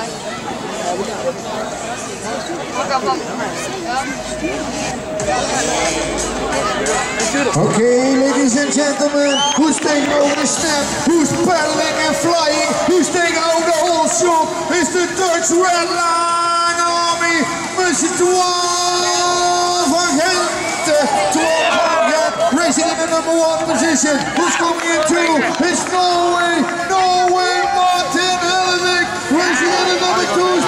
Okay, ladies and gentlemen, who's taking over the snap, who's paddling and flying, who's taking over the whole shop, is the Dutch Red Line Army, Monsieur 12 van Gent, racing in the #1 position. Who's coming in two? It's Norway, Martin Helvik, racing in the #2.